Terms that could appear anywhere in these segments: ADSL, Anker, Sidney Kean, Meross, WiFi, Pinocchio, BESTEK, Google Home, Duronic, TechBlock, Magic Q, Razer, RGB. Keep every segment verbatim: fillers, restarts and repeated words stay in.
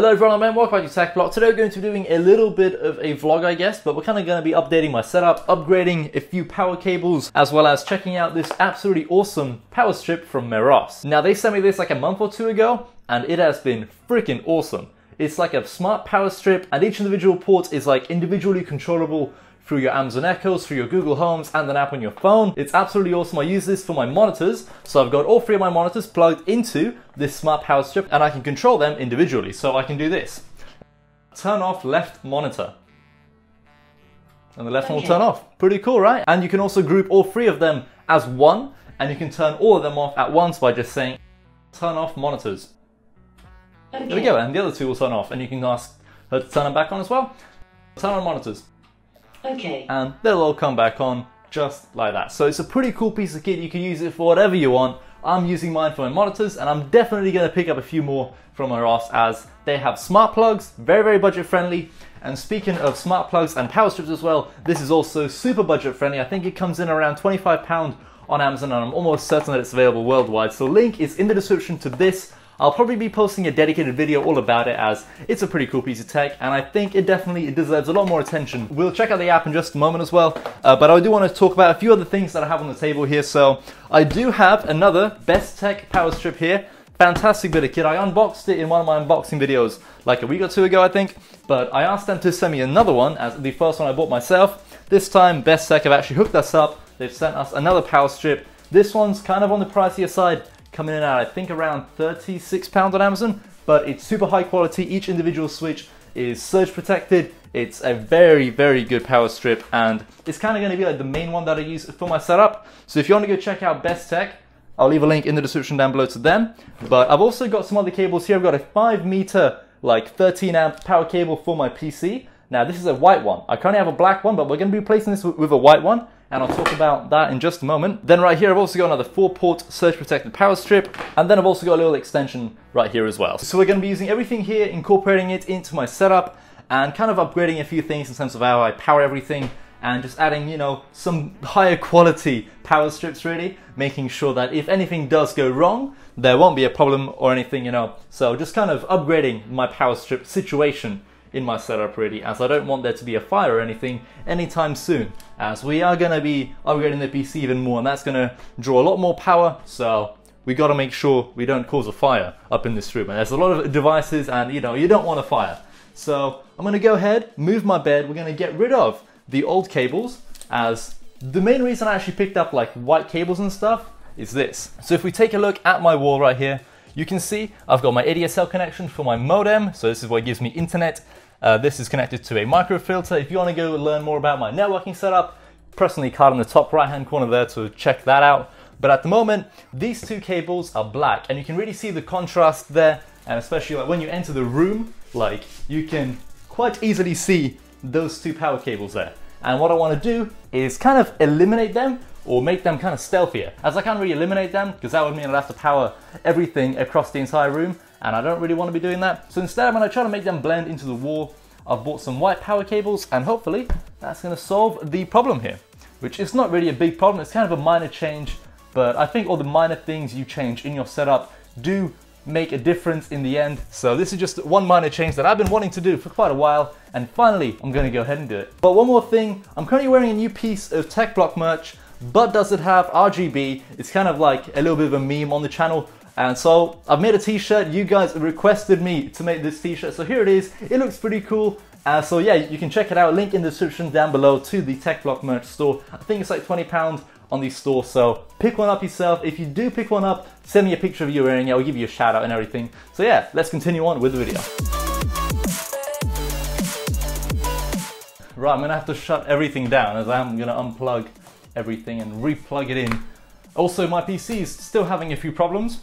Hello everyone, I'm welcome back to TechBlock. Today we're going to be doing a little bit of a vlog, I guess, but we're kind of going to be updating my setup, upgrading a few power cables, as well as checking out this absolutely awesome power strip from Meross. Now they sent me this like a month or two ago, and it has been freaking awesome. It's like a smart power strip, and each individual port is like individually controllable through your Amazon Echoes, through your Google Homes, and an app on your phone. It's absolutely awesome. I use this for my monitors, so I've got all three of my monitors plugged into this smart power strip, and I can control them individually. So I can do this. Turn off left monitor. And the left okay. one will turn off. Pretty cool, right? And you can also group all three of them as one, and you can turn all of them off at once by just saying, turn off monitors. Okay. There we go, and the other two will turn off, and you can ask her to turn them back on as well. Turn on monitors. Okay. And they'll all come back on just like that. So it's a pretty cool piece of kit. You can use it for whatever you want. I'm using mine for my monitors, and I'm definitely going to pick up a few more from Meross as they have smart plugs, very, very budget friendly. And speaking of smart plugs and power strips as well, this is also super budget friendly. I think it comes in around twenty-five pounds on Amazon, and I'm almost certain that it's available worldwide. So link is in the description to this. I'll probably be posting a dedicated video all about it as it's a pretty cool piece of tech, and I think it definitely it deserves a lot more attention. We'll check out the app in just a moment as well, uh, but I do want to talk about a few other things that I have on the table here. So I do have another BESTEK power strip here. Fantastic bit of kit. I unboxed it in one of my unboxing videos like a week or two ago, I think, but I asked them to send me another one as the first one I bought myself. This time BESTEK have actually hooked us up. They've sent us another power strip. This one's kind of on the pricier side, coming in at I think around thirty-six pounds on Amazon, but it's super high quality. Each individual switch is surge protected. It's a very, very good power strip, and it's kind of going to be like the main one that I use for my setup. So if you want to go check out BESTEK, I'll leave a link in the description down below to them. But I've also got some other cables here. I've got a five meter like thirteen amp power cable for my P C. Now this is a white one. I currently have a black one, but we're going to be replacing this with a white one, and I'll talk about that in just a moment. Then right here, I've also got another four port surge protected power strip, and then I've also got a little extension right here as well. So we're gonna be using everything here, incorporating it into my setup, and kind of upgrading a few things in terms of how I power everything, and just adding, you know, some higher quality power strips really, making sure that if anything does go wrong, there won't be a problem or anything, you know. So just kind of upgrading my power strip situation in my setup really, as I don't want there to be a fire or anything anytime soon, as we are going to be upgrading the P C even more, and that's going to draw a lot more power. So we got to make sure we don't cause a fire up in this room, and there's a lot of devices, and you know, you don't want a fire. So I'm going to go ahead, move my bed. We're going to get rid of the old cables, as the main reason I actually picked up like white cables and stuff is this. So if we take a look at my wall right here, you can see I've got my A D S L connection for my modem, so this is what gives me internet. Uh, this is connected to a microfilter. If you want to go learn more about my networking setup, press on the card in the top right hand corner there to check that out. But at the moment, these two cables are black, and you can really see the contrast there, and especially like when you enter the room, like you can quite easily see those two power cables there. And what I want to do is kind of eliminate them, or make them kind of stealthier, as I can't really eliminate them because that would mean I'd have to power everything across the entire room, and I don't really want to be doing that. So instead I'm going to try to make them blend into the wall. I've bought some white power cables, and hopefully that's going to solve the problem here, which is not really a big problem. It's kind of a minor change, but I think all the minor things you change in your setup do make a difference in the end. So this is just one minor change that I've been wanting to do for quite a while, and finally I'm going to go ahead and do it. But one more thing, I'm currently wearing a new piece of TechBlock merch, but does it have R G B? It's kind of like a little bit of a meme on the channel, and so I've made a t-shirt. You guys requested me to make this t-shirt, so here it is. It looks pretty cool, uh, so yeah, you can check it out. Link in the description down below to the TechBlock merch store. I think it's like twenty pounds on the store, so pick one up yourself. If you do pick one up, send me a picture of you wearing it. I'll give you a shout out and everything. So yeah, let's continue on with the video. Right, I'm gonna have to shut everything down as I'm gonna unplug everything and replug it in. Also, my P C is still having a few problems.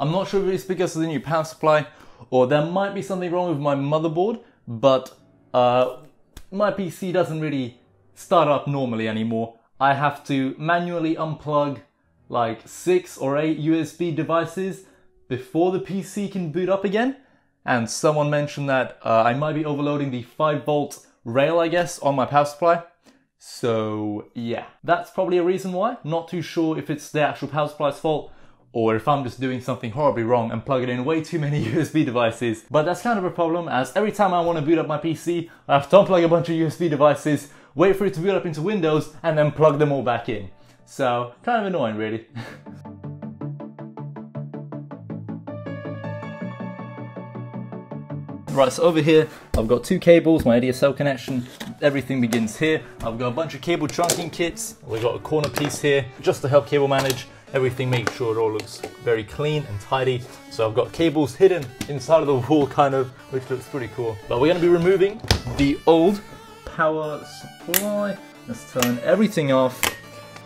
I'm not sure if it's because of the new power supply, or there might be something wrong with my motherboard, but uh, my P C doesn't really start up normally anymore. I have to manually unplug like six or eight U S B devices before the P C can boot up again. And someone mentioned that uh, I might be overloading the five volt rail, I guess, on my power supply. So yeah, that's probably a reason why. Not too sure if it's the actual power supply's fault or if I'm just doing something horribly wrong and plugging in way too many U S B devices. But that's kind of a problem, as every time I want to boot up my P C, I have to unplug a bunch of U S B devices, wait for it to boot up into Windows, and then plug them all back in. So, kind of annoying really. Right, so over here, I've got two cables, my A D S L connection, everything begins here. I've got a bunch of cable trunking kits, we've got a corner piece here, just to help cable manage everything, make sure it all looks very clean and tidy. So I've got cables hidden inside of the wall, kind of, which looks pretty cool. But we're gonna be removing the old power supply. Let's turn everything off.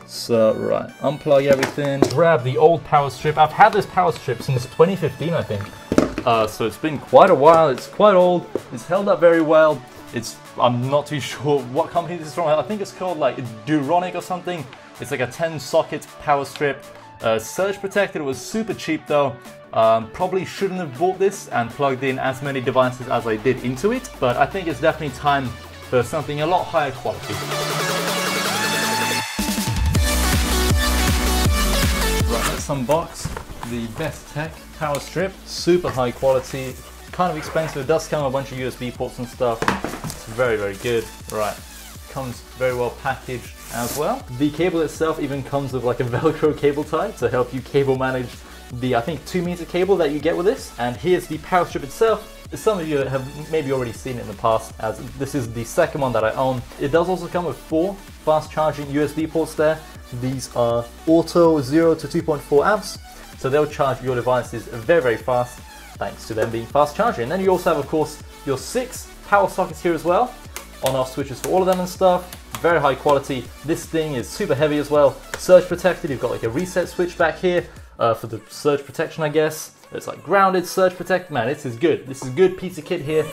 So, right, unplug everything, grab the old power strip. I've had this power strip since twenty fifteen, I think. Uh, so it's been quite a while, it's quite old, it's held up very well. It's, I'm not too sure what company this is from. I think it's called like Duronic or something. It's like a ten socket power strip, uh, surge protected. It was super cheap though. Um, probably shouldn't have bought this and plugged in as many devices as I did into it, but I think it's definitely time for something a lot higher quality. Right, let's unbox the BESTEK power strip, super high quality, kind of expensive. It does come with a bunch of U S B ports and stuff. It's very, very good. Right, comes very well packaged as well. The cable itself even comes with like a Velcro cable tie to help you cable manage the, I think, two meter cable that you get with this. And here's the power strip itself. Some of you have maybe already seen it in the past, as this is the second one that I own. It does also come with four fast charging U S B ports there. These are auto zero to two point four amps. So they'll charge your devices very, very fast, thanks to them being fast charging. And then you also have, of course, your six power sockets here as well, on-off switches for all of them and stuff. Very high quality. This thing is super heavy as well. Surge protected. You've got like a reset switch back here uh, for the surge protection, I guess. It's like grounded, surge protect. Man, this is good. This is a good piece of kit here.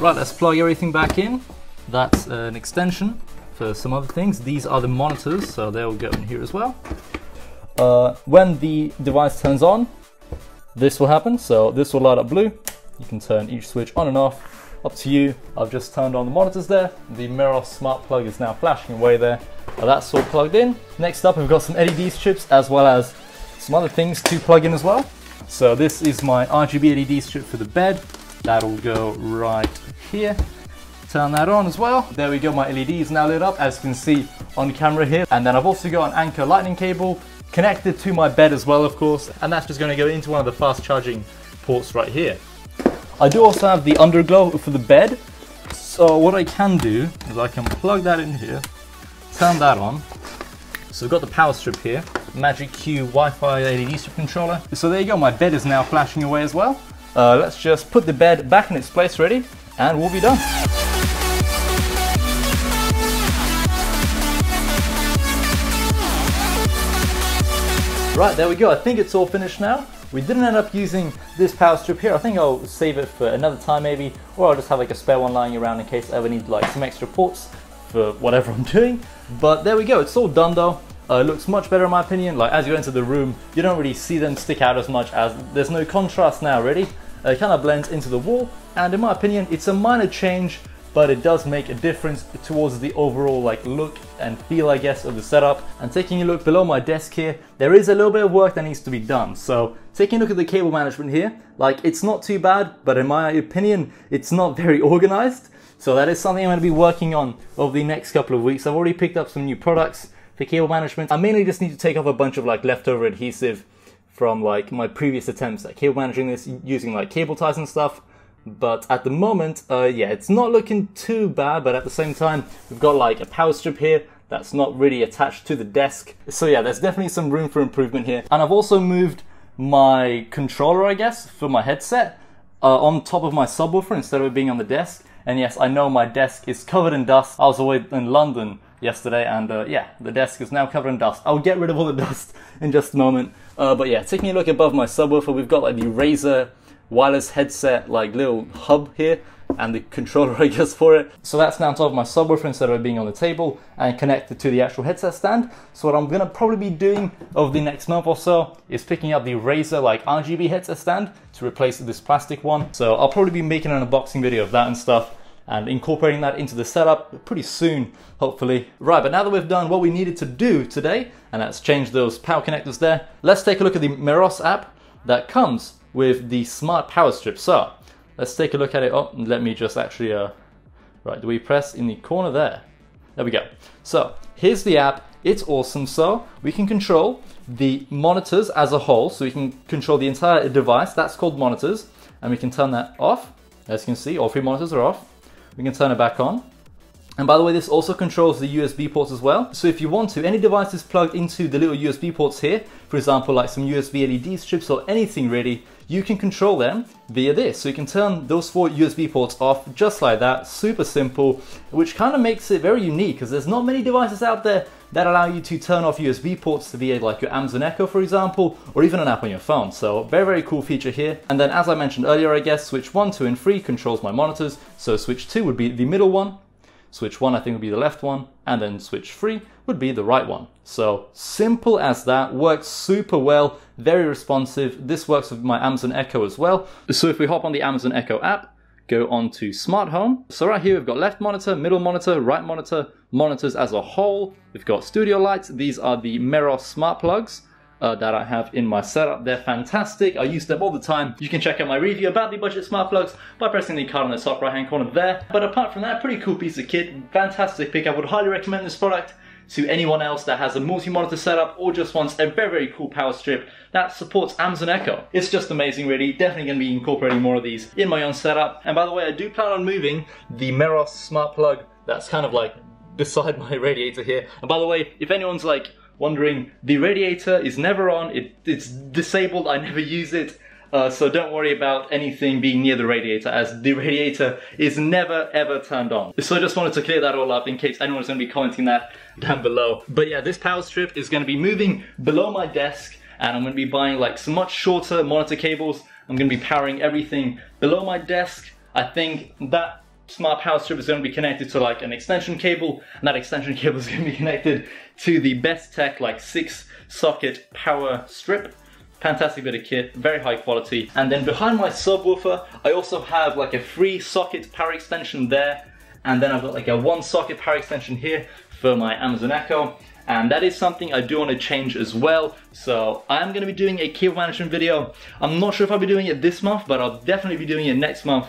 Right, let's plug everything back in. That's an extension for some other things. These are the monitors, so they'll go in here as well. Uh, when the device turns on, this will happen. So this will light up blue. You can turn each switch on and off, up to you. I've just turned on the monitors there. The Meross smart plug is now flashing away there. Now that's all plugged in. Next up, we've got some L E D strips as well as some other things to plug in as well. So this is my R G B L E D strip for the bed. That'll go right here. Turn that on as well. There we go, my L E D is now lit up, as you can see on camera here. And then I've also got an Anker lightning cable connected to my bed as well, of course. And that's just gonna go into one of the fast charging ports right here. I do also have the underglow for the bed. So what I can do is I can plug that in here, turn that on. So we've got the power strip here, Magic Q Wi-Fi L E D strip controller. So there you go, my bed is now flashing away as well. Uh, let's just put the bed back in its place ready, and we'll be done. Right, there we go. I think it's all finished now. We didn't end up using this power strip here. I think I'll save it for another time maybe, or I'll just have like a spare one lying around in case I ever need like some extra ports for whatever I'm doing. But there we go. It's all done though. Uh, looks much better in my opinion. Like, as you enter the room, you don't really see them stick out as much, as there's no contrast now really. Uh, it kind of blends into the wall, and in my opinion it's a minor change, but it does make a difference towards the overall like look and feel, I guess, of the setup. And taking a look below my desk here, there is a little bit of work that needs to be done. So taking a look at the cable management here, like, it's not too bad, but in my opinion it's not very organized. So that is something I'm going to be working on over the next couple of weeks. I've already picked up some new products for cable management. I mainly just need to take off a bunch of like leftover adhesive from like my previous attempts at cable managing this using like cable ties and stuff. But at the moment, uh, yeah, it's not looking too bad, but at the same time, we've got like a power strip here that's not really attached to the desk. So yeah, there's definitely some room for improvement here. And I've also moved my controller, I guess, for my headset uh, on top of my subwoofer instead of it being on the desk. And yes, I know my desk is covered in dust. I was away in London yesterday, and uh, yeah, the desk is now covered in dust. I'll get rid of all the dust in just a moment. Uh, but yeah, taking a look above my subwoofer, we've got like the Razer wireless headset like little hub here and the controller, I guess, for it. So that's now on top of my subwoofer instead of it being on the table and connected to the actual headset stand. So what I'm gonna probably be doing over the next month or so is picking up the Razer like R G B headset stand to replace this plastic one. So I'll probably be making an unboxing video of that and stuff and incorporating that into the setup pretty soon, hopefully. Right, but now that we've done what we needed to do today, and that's change those power connectors there, let's take a look at the Meross app that comes with the smart power strip. So let's take a look at it. Oh, let me just actually, uh, right, do we press in the corner there? There we go. So here's the app. It's awesome. So we can control the monitors as a whole. So we can control the entire device. That's called monitors. And we can turn that off. As you can see, all three monitors are off. We can turn it back on. And by the way, this also controls the U S B ports as well. So if you want to, any device is plugged into the little U S B ports here, for example, like some U S B L E D strips or anything really, you can control them via this. So you can turn those four U S B ports off just like that, super simple, which kind of makes it very unique because there's not many devices out there that allow you to turn off U S B ports via like your Amazon Echo, for example, or even an app on your phone. So very, very cool feature here. And then as I mentioned earlier, I guess, switch one, two, and three controls my monitors. So switch two would be the middle one. Switch one, I think, would be the left one, and then switch three would be the right one. So simple as that, works super well, very responsive. This works with my Amazon Echo as well. So if we hop on the Amazon Echo app, go on to Smart Home. So right here, we've got left monitor, middle monitor, right monitor, monitors as a whole. We've got studio lights. These are the Meross smart plugs uh, that I have in my setup. They're fantastic. I use them all the time. You can check out my review about the budget smart plugs by pressing the card on the top right hand corner there. But apart from that, pretty cool piece of kit. Fantastic pick. I would highly recommend this product to anyone else that has a multi-monitor setup or just wants a very, very cool power strip that supports Amazon Echo. It's just amazing, really. Definitely gonna be incorporating more of these in my own setup. And by the way, I do plan on moving the Meross smart plug that's kind of like beside my radiator here. And by the way, if anyone's like wondering, the radiator is never on, it, it's disabled, I never use it. Uh, so don't worry about anything being near the radiator, as the radiator is never ever turned on. So I just wanted to clear that all up in case anyone's going to be commenting that down below. But yeah, this power strip is going to be moving below my desk, and I'm going to be buying like some much shorter monitor cables. I'm going to be powering everything below my desk. I think that smart power strip is going to be connected to like an extension cable, and that extension cable is going to be connected to the BESTEK like six socket power strip. Fantastic bit of kit, very high quality. And then behind my subwoofer, I also have like a three socket power extension there. And then I've got like a one socket power extension here for my Amazon Echo. And that is something I do want to change as well. So I'm going to be doing a cable management video. I'm not sure if I'll be doing it this month, but I'll definitely be doing it next month,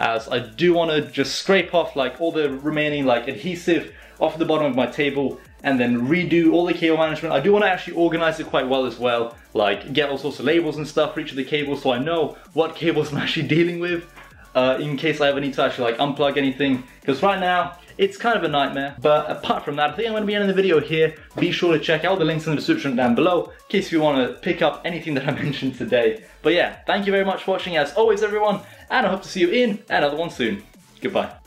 as I do want to just scrape off like all the remaining like adhesive off the bottom of my table and then redo all the cable management. I do want to actually organize it quite well as well, like get all sorts of labels and stuff for each of the cables so I know what cables I'm actually dealing with uh, in case I ever need to actually like unplug anything, because right now it's kind of a nightmare. But apart from that, I think I'm going to be ending the video here. Be sure to check out the links in the description down below in case you want to pick up anything that I mentioned today. But yeah, thank you very much for watching as always, everyone, and I hope to see you in another one soon. Goodbye.